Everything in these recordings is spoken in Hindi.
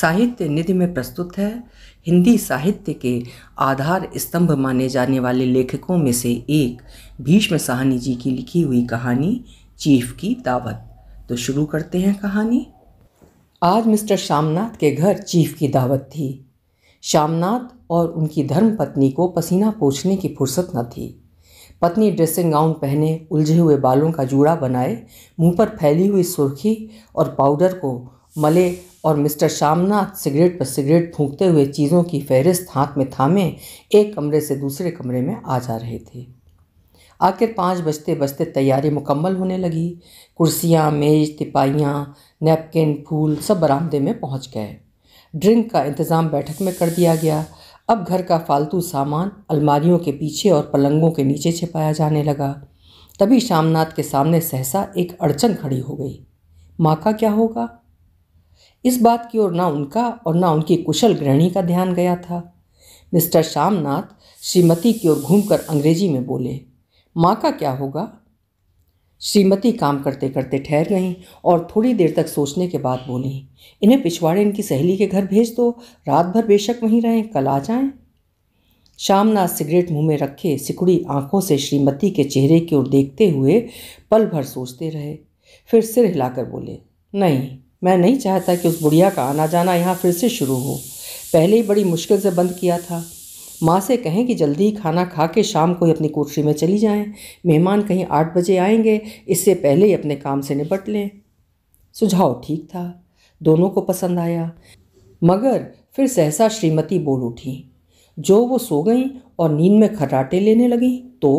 साहित्य निधि में प्रस्तुत है। हिंदी साहित्य के आधार स्तंभ माने जाने वाले लेखकों में से एक भीष्म साहनी जी की लिखी हुई कहानी चीफ की दावत। तो शुरू करते हैं कहानी। आज मिस्टर श्यामनाथ के घर चीफ की दावत थी। श्यामनाथ और उनकी धर्मपत्नी को पसीना पोंछने की फुर्सत न थी। पत्नी ड्रेसिंग गाउन पहने, उलझे हुए बालों का जूड़ा बनाए, मुंह पर फैली हुई सुर्खी और पाउडर को मले और मिस्टर श्यामनाथ सिगरेट पर सिगरेट फूंकते हुए चीज़ों की फहरिस्त हाथ में थामे एक कमरे से दूसरे कमरे में आ जा रहे थे। आखिर 5 बजते बजते तैयारी मुकम्मल होने लगी। कुर्सियाँ, मेज, तिपाइयाँ, नैपकिन, फूल सब बरामदे में पहुँच गए। ड्रिंक का इंतज़ाम बैठक में कर दिया गया। अब घर का फालतू सामान अलमारियों के पीछे और पलंगों के नीचे छिपाया जाने लगा। तभी श्यामनाथ के सामने सहसा एक अड़चन खड़ी हो गई। माँ का क्या होगा, इस बात की ओर ना उनका और ना उनकी कुशल गृहिणी का ध्यान गया था। मिस्टर श्यामनाथ श्रीमती की ओर घूमकर अंग्रेजी में बोले, माँ का क्या होगा। श्रीमती काम करते करते ठहर गईं और थोड़ी देर तक सोचने के बाद बोली, इन्हें पिछवाड़े इनकी सहेली के घर भेज दो, रात भर बेशक वहीं रहें, कल आ जाएं। श्यामनाथ सिगरेट मुंह में रखे सिकुड़ी आंखों से श्रीमती के चेहरे की ओर देखते हुए पल भर सोचते रहे। फिर सिर हिलाकर बोले, नहीं, मैं नहीं चाहता कि उस बुढ़िया का आना जाना यहाँ फिर से शुरू हो। पहले ही बड़ी मुश्किल से बंद किया था। माँ से कहें कि जल्दी ही खाना खा के शाम को ही अपनी कोठरी में चली जाएं। मेहमान कहीं 8 बजे आएंगे, इससे पहले ही अपने काम से निपट लें। सुझाव ठीक था, दोनों को पसंद आया, मगर फिर सहसा श्रीमती बोल उठी, जो वो सो गईं और नींद में खर्राटे लेने लगीं तो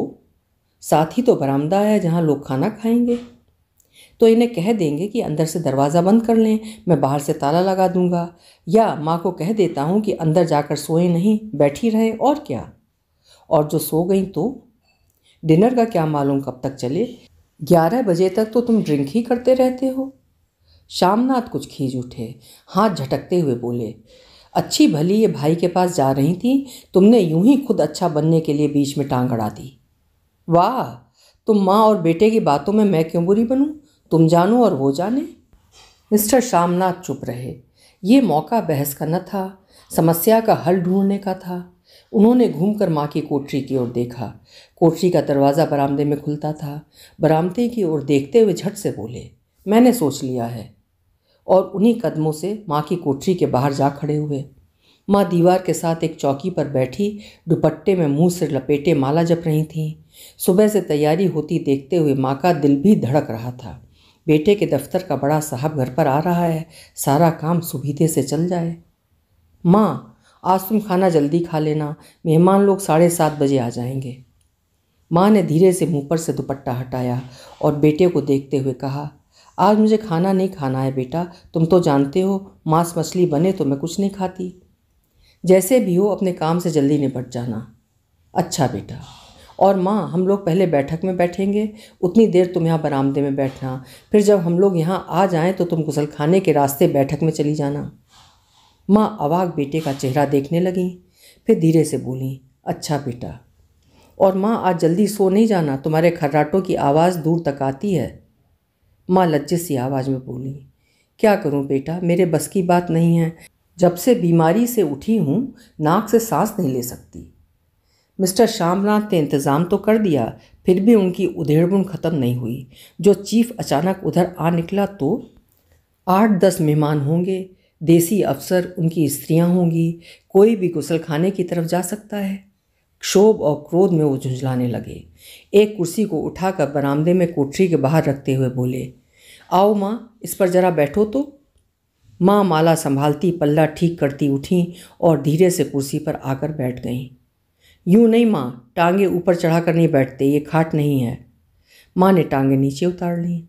साथ ही तो बरामदा है जहाँ लोग खाना खाएंगे, तो इन्हें कह देंगे कि अंदर से दरवाज़ा बंद कर लें, मैं बाहर से ताला लगा दूंगा, या माँ को कह देता हूँ कि अंदर जाकर सोए नहीं, बैठी रहें और क्या। और जो सो गई तो डिनर का क्या मालूम कब तक चले, 11 बजे तक तो तुम ड्रिंक ही करते रहते हो। श्यामनाथ कुछ खींच उठे, हाथ झटकते हुए बोले, अच्छी भली ये भाई के पास जा रही थी, तुमने यूं ही खुद अच्छा बनने के लिए बीच में टांग अड़ा दी। वाह, तुम माँ और बेटे की बातों में मैं क्यों बुरी बनूँ, तुम जानो और वो जाने। मिस्टर श्यामनाथ चुप रहे। ये मौका बहस का न था, समस्या का हल ढूंढने का था। उन्होंने घूमकर माँ की कोठरी की ओर देखा। कोठरी का दरवाज़ा बरामदे में खुलता था। बरामदे की ओर देखते हुए झट से बोले, मैंने सोच लिया है, और उन्हीं कदमों से माँ की कोठरी के बाहर जा खड़े हुए। माँ दीवार के साथ एक चौकी पर बैठी दुपट्टे में मुँह से लपेटे माला जप रही थीं। सुबह से तैयारी होती देखते हुए माँ का दिल भी धड़क रहा था। बेटे के दफ्तर का बड़ा साहब घर पर आ रहा है, सारा काम सुविधे से चल जाए। माँ, आज तुम खाना जल्दी खा लेना, मेहमान लोग 7:30 बजे आ जाएंगे। माँ ने धीरे से मुँह पर से दुपट्टा हटाया और बेटे को देखते हुए कहा, आज मुझे खाना नहीं खाना है बेटा, तुम तो जानते हो मांस मछली बने तो मैं कुछ नहीं खाती। जैसे भी हो अपने काम से जल्दी निपट जाना। अच्छा बेटा। और माँ, हम लोग पहले बैठक में बैठेंगे, उतनी देर तुम यहाँ बरामदे में बैठना, फिर जब हम लोग यहाँ आ जाएं तो तुम गुसलखाने के रास्ते बैठक में चली जाना। माँ अवाक बेटे का चेहरा देखने लगीं, फिर धीरे से बोलीं, अच्छा बेटा। और माँ, आज जल्दी सो नहीं जाना, तुम्हारे खर्राटों की आवाज़ दूर तक आती है। माँ लज्जित सी आवाज़ में बोलीं, क्या करूँ बेटा, मेरे बस की बात नहीं है, जब से बीमारी से उठी हूँ नाक से सांस नहीं ले सकती। मिस्टर श्यामनाथ ने इंतज़ाम तो कर दिया, फिर भी उनकी उधेड़बुन ख़त्म नहीं हुई। जो चीफ अचानक उधर आ निकला तो 8-10 मेहमान होंगे, देसी अफसर, उनकी स्त्रियां होंगी, कोई भी गुसलखाने की तरफ जा सकता है। क्षोभ और क्रोध में वो झुंझलाने लगे। एक कुर्सी को उठाकर बरामदे में कोठरी के बाहर रखते हुए बोले, आओ माँ, इस पर जरा बैठो तो। माँ माला संभालती, पल्ला ठीक करती उठीं और धीरे से कुर्सी पर आकर बैठ गईं। यूँ नहीं माँ, टांगे ऊपर चढ़ाकर नहीं बैठते, ये खाट नहीं है। माँ ने टांगे नीचे उतार लीं।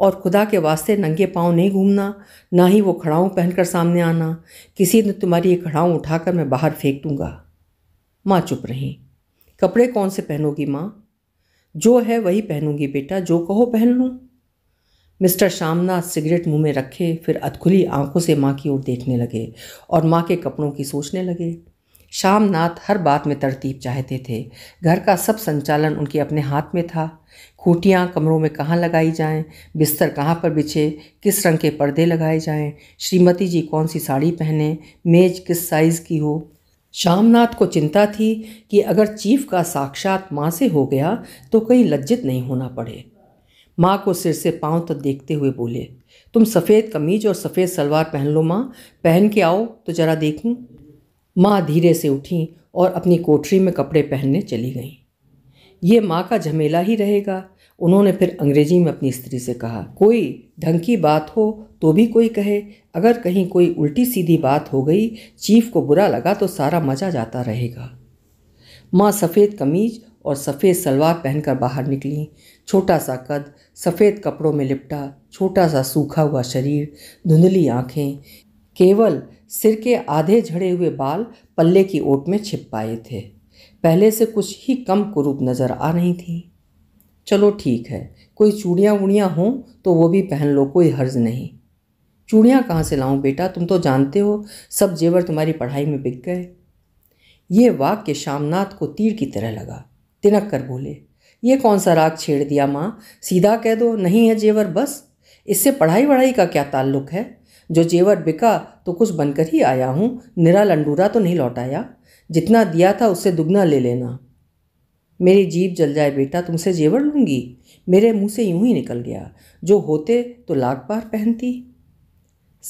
और खुदा के वास्ते नंगे पाँव नहीं घूमना, ना ही वो खड़ाऊँ पहनकर सामने आना, किसी ने तुम्हारी ये खड़ाऊँ उठाकर मैं बाहर फेंक दूँगा। माँ चुप रहीं। कपड़े कौन से पहनोगी माँ? जो है वही पहनूंगी बेटा, जो कहो पहन लूँ। मिस्टर श्यामनाथ सिगरेट मुँह में रखे फिर अधखुली आँखों से माँ की ओर देखने लगे और माँ के कपड़ों की सोचने लगे। श्यामनाथ हर बात में तरतीब चाहते थे। घर का सब संचालन उनके अपने हाथ में था। खूंटियाँ कमरों में कहाँ लगाई जाएं, बिस्तर कहाँ पर बिछे, किस रंग के पर्दे लगाए जाएं, श्रीमती जी कौन सी साड़ी पहने, मेज किस साइज़ की हो। श्यामनाथ को चिंता थी कि अगर चीफ का साक्षात माँ से हो गया तो कहीं लज्जित नहीं होना पड़े। माँ को सिर से पाँव तक देखते हुए बोले, तुम सफ़ेद कमीज और सफ़ेद सलवार पहन लो माँ, पहन के आओ तो ज़रा देखूं। माँ धीरे से उठी और अपनी कोठरी में कपड़े पहनने चली गईं। ये माँ का झमेला ही रहेगा। उन्होंने फिर अंग्रेजी में अपनी स्त्री से कहा, कोई ढंग की बात हो तो भी कोई कहे, अगर कहीं कोई उल्टी सीधी बात हो गई चीफ को बुरा लगा तो सारा मज़ा जाता रहेगा। माँ सफ़ेद कमीज और सफ़ेद सलवार पहनकर बाहर निकली। छोटा सा कद, सफ़ेद कपड़ों में लिपटा छोटा सा सूखा हुआ शरीर, धुंधली आँखें, केवल सिर के आधे झड़े हुए बाल पल्ले की ओट में छिप पाए थे। पहले से कुछ ही कम कुरूप नज़र आ रही थी। चलो ठीक है, कोई चूड़ियाँ वूड़ियाँ हों तो वो भी पहन लो, कोई हर्ज नहीं। चूड़ियाँ कहाँ से लाऊं बेटा, तुम तो जानते हो सब जेवर तुम्हारी पढ़ाई में बिक गए। ये वाक्य श्यामनाथ को तीर की तरह लगा। तिनक कर बोले, ये कौन सा राग छेड़ दिया माँ, सीधा कह दो नहीं है जेवर, बस। इससे पढ़ाई वढ़ाई का क्या ताल्लुक है? जो जेवर बिका तो कुछ बनकर ही आया हूँ, निरा लंडूरा तो नहीं लौटाया। जितना दिया था उससे दुगना ले लेना। मेरी जीभ जल जाए बेटा, तुमसे जेवर लूँगी? मेरे मुंह से यूं ही निकल गया, जो होते तो लाख बार पहनती।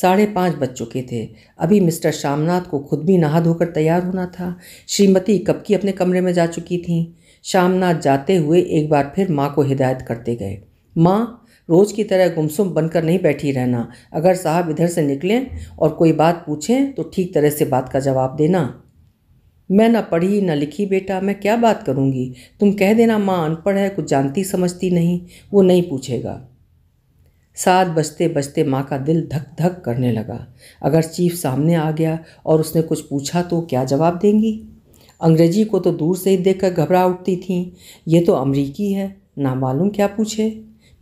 5:30 बज चुके थे। अभी मिस्टर श्यामनाथ को खुद भी नहा धोकर तैयार होना था। श्रीमती कब की अपने कमरे में जा चुकी थीं। श्यामनाथ जाते हुए एक बार फिर माँ को हिदायत करते गए, माँ रोज़ की तरह गुमसुम बनकर नहीं बैठी रहना। अगर साहब इधर से निकलें और कोई बात पूछें तो ठीक तरह से बात का जवाब देना। मैं ना पढ़ी ना लिखी बेटा, मैं क्या बात करूँगी? तुम कह देना माँ अनपढ़ है, कुछ जानती समझती नहीं, वो नहीं पूछेगा। 7 बजते बजते माँ का दिल धक धक करने लगा। अगर चीफ सामने आ गया और उसने कुछ पूछा तो क्या जवाब देंगी? अंग्रेजी को तो दूर से ही देखकर घबरा उठती थीं। ये तो अमरीकी है, ना मालूम क्या पूछे,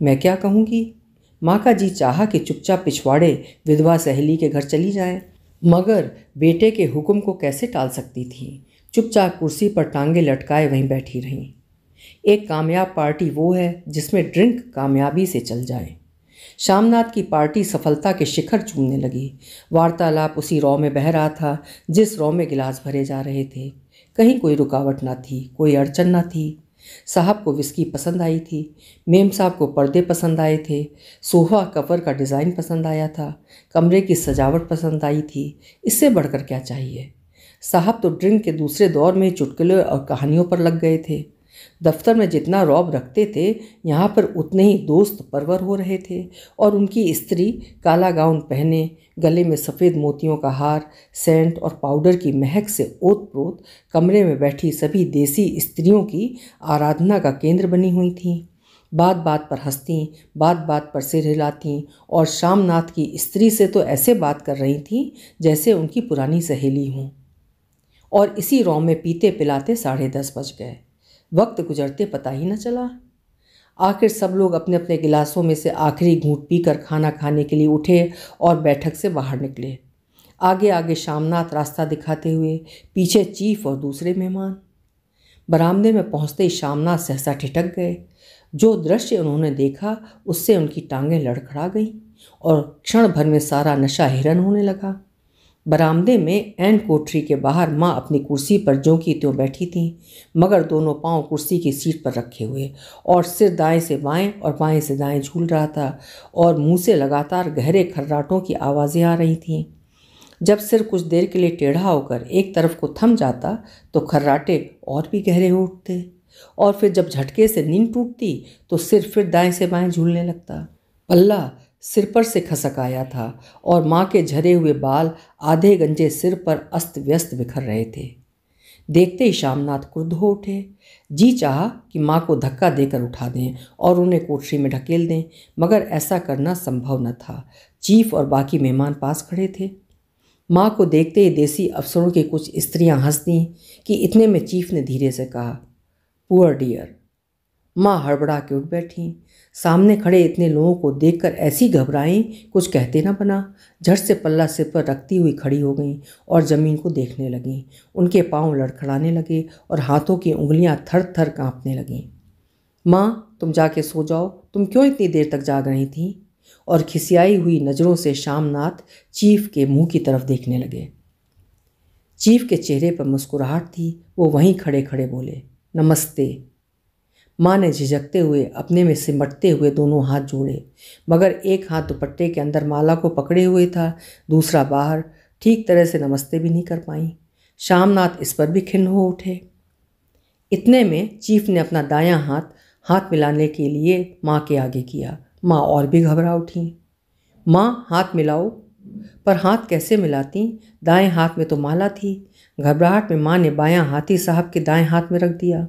मैं क्या कहूँगी। माँ का जी चाहा कि चुपचाप पिछवाड़े विधवा सहेली के घर चली जाए, मगर बेटे के हुक्म को कैसे टाल सकती थी। चुपचाप कुर्सी पर टांगे लटकाए वहीं बैठी रहीं। एक कामयाब पार्टी वो है जिसमें ड्रिंक कामयाबी से चल जाए। श्यामनाथ की पार्टी सफलता के शिखर चूमने लगी। वार्तालाप उसी रॉ में बह रहा था जिस रॉ में गिलास भरे जा रहे थे। कहीं कोई रुकावट ना थी, कोई अड़चन ना थी। साहब को विस्की पसंद आई थी, मेम साहब को पर्दे पसंद आए थे, सोफा कवर का डिज़ाइन पसंद आया था, कमरे की सजावट पसंद आई थी। इससे बढ़कर क्या चाहिए। साहब तो ड्रिंक के दूसरे दौर में चुटकुले और कहानियों पर लग गए थे। दफ्तर में जितना रौब रखते थे, यहाँ पर उतने ही दोस्त परवर हो रहे थे। और उनकी स्त्री काला गाउन पहने, गले में सफ़ेद मोतियों का हार, सेंट और पाउडर की महक से ओतप्रोत कमरे में बैठी सभी देसी स्त्रियों की आराधना का केंद्र बनी हुई थीं। बात बात पर हंसतीं, बात बात पर सिर हिलातीं और श्यामनाथ की स्त्री से तो ऐसे बात कर रही थीं जैसे उनकी पुरानी सहेली हों। और इसी रौ में पीते पिलाते 10:30 बज गए। वक्त गुजरते पता ही न चला। आखिर सब लोग अपने अपने गिलासों में से आखिरी घूंट पीकर खाना खाने के लिए उठे और बैठक से बाहर निकले। आगे आगे श्यामनाथ रास्ता दिखाते हुए, पीछे चीफ और दूसरे मेहमान। बरामदे में पहुंचते ही श्यामनाथ सहसा ठिठक गए। जो दृश्य उन्होंने देखा उससे उनकी टांगें लड़खड़ा गईं और क्षण भर में सारा नशा हिरन होने लगा। बरामदे में एन कोठरी के बाहर माँ अपनी कुर्सी पर ज्यों की त्यों बैठी थीं, मगर दोनों पांव कुर्सी की सीट पर रखे हुए और सिर दाएं से बाएं और बाएं से दाएं झूल रहा था और मुंह से लगातार गहरे खर्राटों की आवाज़ें आ रही थीं। जब सिर कुछ देर के लिए टेढ़ा होकर एक तरफ को थम जाता तो खर्राटे और भी गहरे हो उठते और फिर जब झटके से नींद टूटती तो सिर फिर दाएँ से बाएँ झूलने लगता। पल्ला सिर पर से खसक आया था और माँ के झरे हुए बाल आधे गंजे सिर पर अस्त व्यस्त बिखर रहे थे। देखते ही श्यामनाथ क्रुद्ध हो उठे। जी चाहा कि माँ को धक्का देकर उठा दें और उन्हें कोठरी में ढकेल दें, मगर ऐसा करना संभव न था। चीफ और बाकी मेहमान पास खड़े थे। माँ को देखते ही देसी अफसरों की कुछ स्त्रियाँ हंस दीं कि इतने में चीफ ने धीरे से कहा, पुअर डियर। माँ हड़बड़ा के उठ बैठी। सामने खड़े इतने लोगों को देखकर ऐसी घबराई कुछ कहते ना बना। झट से पल्ला सिर पर रखती हुई खड़ी हो गईं और ज़मीन को देखने लगीं। उनके पांव लड़खड़ाने लगे और हाथों की उंगलियां थर थर कांपने लगीं। माँ तुम जाके सो जाओ, तुम क्यों इतनी देर तक जाग रही थी। और खिसियाई हुई नज़रों से श्यामनाथ चीफ के मुंह की तरफ देखने लगे। चीफ के चेहरे पर मुस्कुराहट थी, वो वहीं खड़े खड़े बोले, नमस्ते। माँ ने झिझकते हुए अपने में सिमटते हुए दोनों हाथ जोड़े, मगर एक हाथ दुपट्टे के अंदर माला को पकड़े हुए था, दूसरा बाहर। ठीक तरह से नमस्ते भी नहीं कर पाई। श्यामनाथ इस पर भी खिन्न हो उठे। इतने में चीफ ने अपना दायां हाथ मिलाने के लिए माँ के आगे किया। माँ और भी घबरा उठी। माँ हाथ मिलाओ, पर हाथ कैसे मिलाती, दाएं हाथ में तो माला थी। घबराहट में माँ ने बायां हाथी साहब के दाएं हाथ में रख दिया।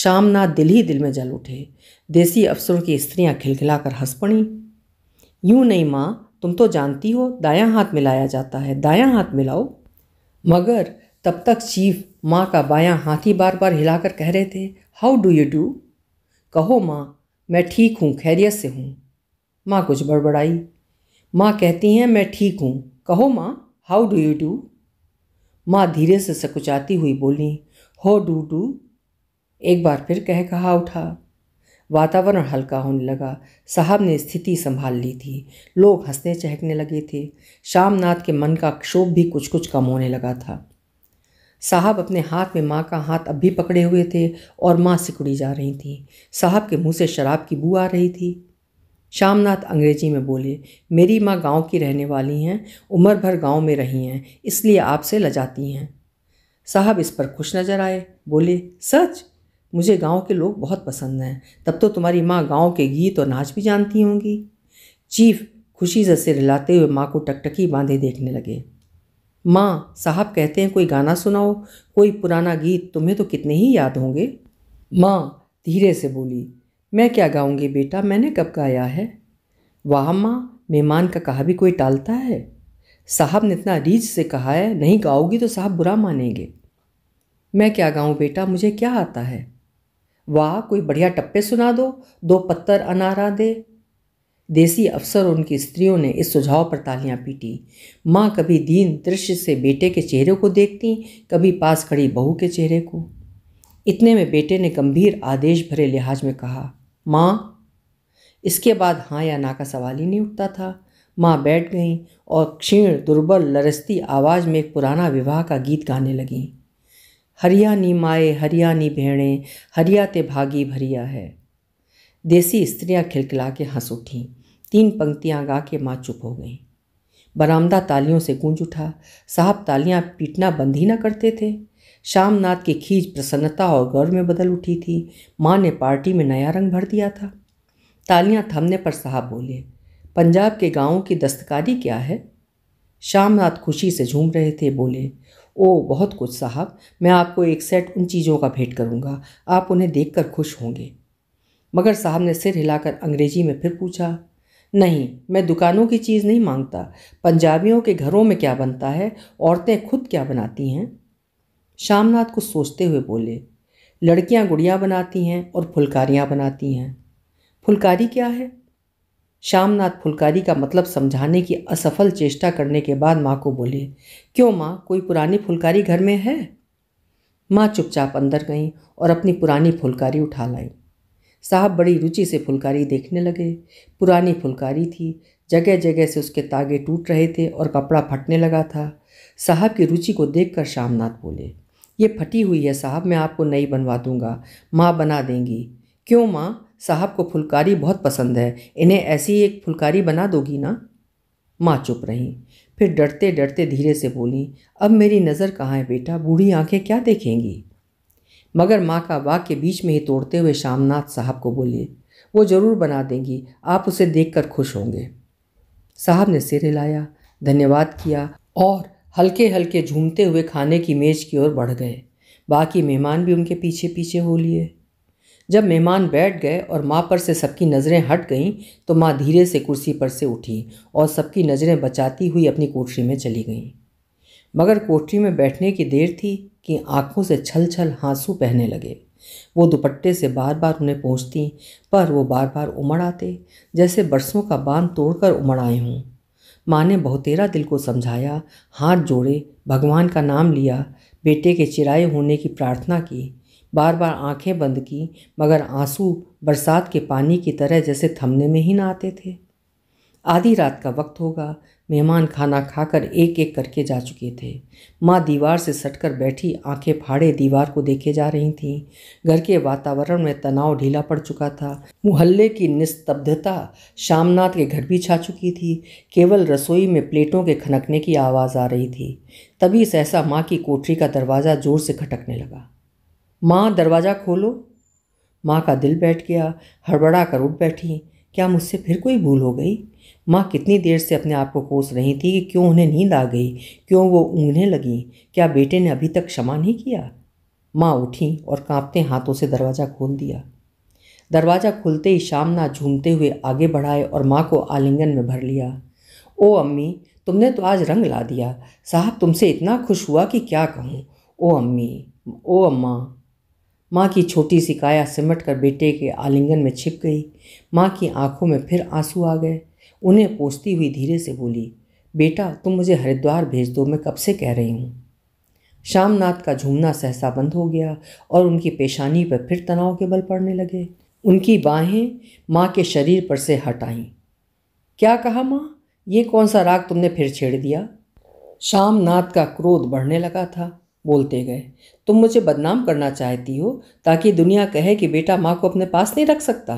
श्यामनाथ दिल ही दिल में जल उठे। देसी अफसरों की स्त्रियाँ खिलखिलाकर हंस पड़ी। यूँ नहीं माँ, तुम तो जानती हो दायां हाथ मिलाया जाता है, दायां हाथ मिलाओ। मगर तब तक चीफ माँ का बायां हाथ ही बार बार हिलाकर कह रहे थे, हाउ डू यू डू। कहो माँ, मैं ठीक हूँ, खैरियत से हूँ। माँ कुछ बड़बड़ाई। माँ कहती हैं, मैं ठीक हूँ। कहो माँ, हाउ डू यू डू। माँ धीरे से सकुचाती हुई बोली, हाउ डू डू। एक बार फिर कह कहा उठा। वातावरण हल्का होने लगा। साहब ने स्थिति संभाल ली थी। लोग हंसने चहकने लगे थे। श्यामनाथ के मन का क्षोभ भी कुछ कुछ कम होने लगा था। साहब अपने हाथ में माँ का हाथ अब भी पकड़े हुए थे और माँ सिकुड़ी जा रही थी। साहब के मुंह से शराब की बू आ रही थी। श्यामनाथ अंग्रेजी में बोले, मेरी माँ गांव की रहने वाली हैं, उम्र भर गांव में रही हैं, इसलिए आपसे लजाती हैं। साहब इस पर खुश नजर आए, बोले, सच, मुझे गांव के लोग बहुत पसंद हैं। तब तो तुम्हारी माँ गांव के गीत और नाच भी जानती होंगी। चीफ खुशी से सिर हिलाते हुए माँ को टकटकी बांधे देखने लगे। माँ, साहब कहते हैं कोई गाना सुनाओ, कोई पुराना गीत, तुम्हें तो कितने ही याद होंगे। माँ धीरे से बोली, मैं क्या गाऊंगी बेटा, मैंने कब गाया है। वाह माँ, मेहमान का कहा भी कोई टालता है। साहब ने इतना रीझ से कहा है, नहीं गाओगी तो साहब बुरा मानेंगे। मैं क्या गाऊँ बेटा, मुझे क्या आता है। वाह, कोई बढ़िया टप्पे सुना दो, दो पत्तर अनारा दे। देसी अफसर और उनकी स्त्रियों ने इस सुझाव पर तालियां पीटी। माँ कभी दीन दृश्य से बेटे के चेहरे को देखती, कभी पास खड़ी बहू के चेहरे को। इतने में बेटे ने गंभीर आदेश भरे लिहाज में कहा, माँ। इसके बाद हाँ या ना का सवाल ही नहीं उठता था। माँ बैठ गईं और क्षीण दुर्बल लरसती आवाज़ में एक पुराना विवाह का गीत गाने लगीं। हरिया नी माए हरिया नी भेणे हरिया ते भागी भरिया है। देसी स्त्रियां खिलखिला के हंस उठीं। 3 पंक्तियां गा के माँ चुप हो गईं। बरामदा तालियों से गूंज उठा। साहब तालियां पीटना बंद ही न करते थे। श्यामनाथ की खीज प्रसन्नता और गर्व में बदल उठी थी। माँ ने पार्टी में नया रंग भर दिया था। तालियां थमने पर साहब बोले, पंजाब के गाँवों की दस्तकारी क्या है। श्यामनाथ खुशी से झूम रहे थे, बोले, ओ बहुत कुछ साहब, मैं आपको एक सेट उन चीज़ों का भेंट करूंगा, आप उन्हें देखकर खुश होंगे। मगर साहब ने सिर हिलाकर अंग्रेजी में फिर पूछा, नहीं, मैं दुकानों की चीज़ नहीं मांगता। पंजाबियों के घरों में क्या बनता है, औरतें खुद क्या बनाती हैं। श्यामनाथ कुछ सोचते हुए बोले, लड़कियां गुड़ियां बनाती हैं और फुलकारियां बनाती हैं। फुलकारी क्या है। श्यामनाथ फुलकारी का मतलब समझाने की असफल चेष्टा करने के बाद माँ को बोले, क्यों माँ, कोई पुरानी फुलकारी घर में है। माँ चुपचाप अंदर गईं और अपनी पुरानी फुलकारी उठा लाईं। साहब बड़ी रुचि से फुलकारी देखने लगे। पुरानी फुलकारी थी, जगह जगह से उसके तागे टूट रहे थे और कपड़ा फटने लगा था। साहब की रुचि को देखकर श्यामनाथ बोले, ये फटी हुई है साहब, मैं आपको नई बनवा दूँगा, माँ बना देंगी। क्यों माँ, साहब को फुलकारी बहुत पसंद है, इन्हें ऐसी ही एक फुलकारी बना दोगी ना। माँ चुप रहीं, फिर डरते डरते धीरे से बोली, अब मेरी नज़र कहाँ है बेटा, बूढ़ी आंखें क्या देखेंगी। मगर माँ का वाक्य बीच में ही तोड़ते हुए श्यामनाथ साहब को बोले, वो ज़रूर बना देंगी, आप उसे देखकर खुश होंगे। साहब ने सिर हिलाया, धन्यवाद किया और हल्के हल्के झूमते हुए खाने की मेज़ की ओर बढ़ गए। बाकी मेहमान भी उनके पीछे पीछे हो लिए। जब मेहमान बैठ गए और माँ पर से सबकी नज़रें हट गईं तो माँ धीरे से कुर्सी पर से उठी और सबकी नज़रें बचाती हुई अपनी कोठरी में चली गईं। मगर कोठरी में बैठने की देर थी कि आँखों से छल छल आंसू बहने लगे। वो दुपट्टे से बार बार उन्हें पोंछती, पर वो बार बार उमड़ आते, जैसे बरसों का बांध तोड़कर उमड़ आए हों। माँ ने बहुतेरा दिल को समझाया, हाथ जोड़े, भगवान का नाम लिया, बेटे के चिराए होने की प्रार्थना की, बार बार आंखें बंद की, मगर आंसू बरसात के पानी की तरह जैसे थमने में ही ना आते थे। आधी रात का वक्त होगा। मेहमान खाना खाकर एक एक करके जा चुके थे। माँ दीवार से सटकर बैठी आंखें फाड़े दीवार को देखे जा रही थीं। घर के वातावरण में तनाव ढीला पड़ चुका था। मोहल्ले की निस्तब्धता शामनाथ के घर भी छा चुकी थी। केवल रसोई में प्लेटों के खनकने की आवाज़ आ रही थी। तभी सहसा माँ की कोठरी का दरवाज़ा ज़ोर से खटकने लगा। माँ दरवाज़ा खोलो। माँ का दिल बैठ गया। हड़बड़ा कर उठ बैठी। क्या मुझसे फिर कोई भूल हो गई? माँ कितनी देर से अपने आप को कोस रही थी कि क्यों उन्हें नींद आ गई, क्यों वो ऊँघने लगीं। क्या बेटे ने अभी तक क्षमा नहीं किया? माँ उठी और कांपते हाथों से दरवाज़ा खोल दिया। दरवाज़ा खुलते ही शामनाथ झूमते हुए आगे बढ़ाए और माँ को आलिंगन में भर लिया। ओ अम्मी, तुमने तो आज रंग ला दिया। साहब तुमसे इतना खुश हुआ कि क्या कहूँ। ओ अम्मी, ओ अम्मा। माँ की छोटी सी काया सिमट कर बेटे के आलिंगन में छिप गई। माँ की आंखों में फिर आंसू आ गए। उन्हें पोंछती हुई धीरे से बोली, बेटा तुम मुझे हरिद्वार भेज दो, मैं कब से कह रही हूँ। शामनाथ का झूमना सहसा बंद हो गया और उनकी पेशानी पर फिर तनाव के बल पड़ने लगे। उनकी बाहें माँ के शरीर पर से हट आईं। क्या कहा माँ, ये कौन सा राग तुमने फिर छेड़ दिया? शामनाथ का क्रोध बढ़ने लगा था। बोलते गए, तुम मुझे बदनाम करना चाहती हो ताकि दुनिया कहे कि बेटा माँ को अपने पास नहीं रख सकता।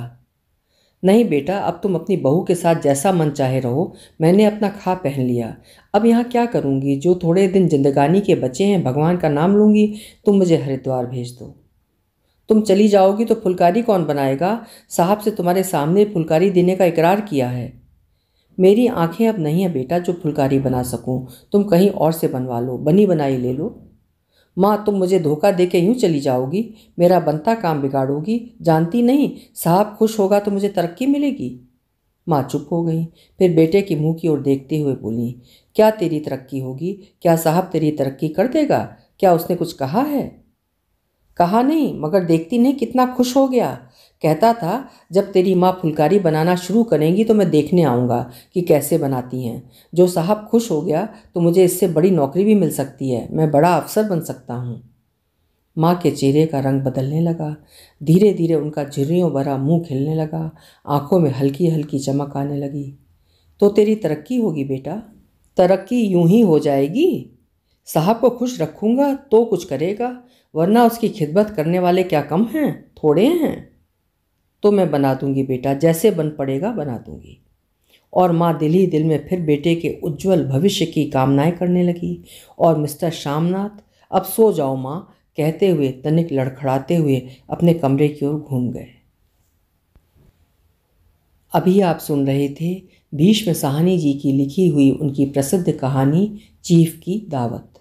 नहीं बेटा, अब तुम अपनी बहू के साथ जैसा मन चाहे रहो। मैंने अपना खा पहन लिया। अब यहाँ क्या करूँगी? जो थोड़े दिन जिंदगानी के बचे हैं भगवान का नाम लूँगी। तुम मुझे हरिद्वार भेज दो। तुम चली जाओगी तो फुलकारी कौन बनाएगा? साहब से तुम्हारे सामने फुलकारी देने का इकरार किया है। मेरी आँखें अब नहीं हैं बेटा जो फुलकारी बना सकूँ। तुम कहीं और से बनवा लो, बनी बनाई ले लो। माँ तुम मुझे धोखा दे के यूँ चली जाओगी, मेरा बनता काम बिगाड़ोगी। जानती नहीं, साहब खुश होगा तो मुझे तरक्की मिलेगी। माँ चुप हो गई। फिर बेटे के मुंह की ओर देखते हुए बोली, क्या तेरी तरक्की होगी? क्या साहब तेरी तरक्की कर देगा? क्या उसने कुछ कहा है? कहा नहीं, मगर देखती नहीं कितना खुश हो गया। कहता था जब तेरी माँ फुलकारी बनाना शुरू करेंगी तो मैं देखने आऊँगा कि कैसे बनाती हैं। जो साहब खुश हो गया तो मुझे इससे बड़ी नौकरी भी मिल सकती है। मैं बड़ा अफसर बन सकता हूँ। माँ के चेहरे का रंग बदलने लगा। धीरे धीरे उनका झुर्रियों भरा मुँह खिलने लगा। आँखों में हल्की हल्की चमक आने लगी। तो तेरी तरक्की होगी बेटा। तरक्की यूँ ही हो जाएगी। साहब को खुश रखूँगा तो कुछ करेगा, वरना उसकी खिदमत करने वाले क्या कम हैं? थोड़े हैं। तो मैं बना दूंगी बेटा, जैसे बन पड़ेगा बना दूंगी। और माँ दिल ही दिल में फिर बेटे के उज्जवल भविष्य की कामनाएं करने लगी। और मिस्टर शामनाथ, अब सो जाओ माँ, कहते हुए तनिक लड़खड़ाते हुए अपने कमरे की ओर घूम गए। अभी आप सुन रहे थे भीष्म साहनी जी की लिखी हुई उनकी प्रसिद्ध कहानी चीफ की दावत।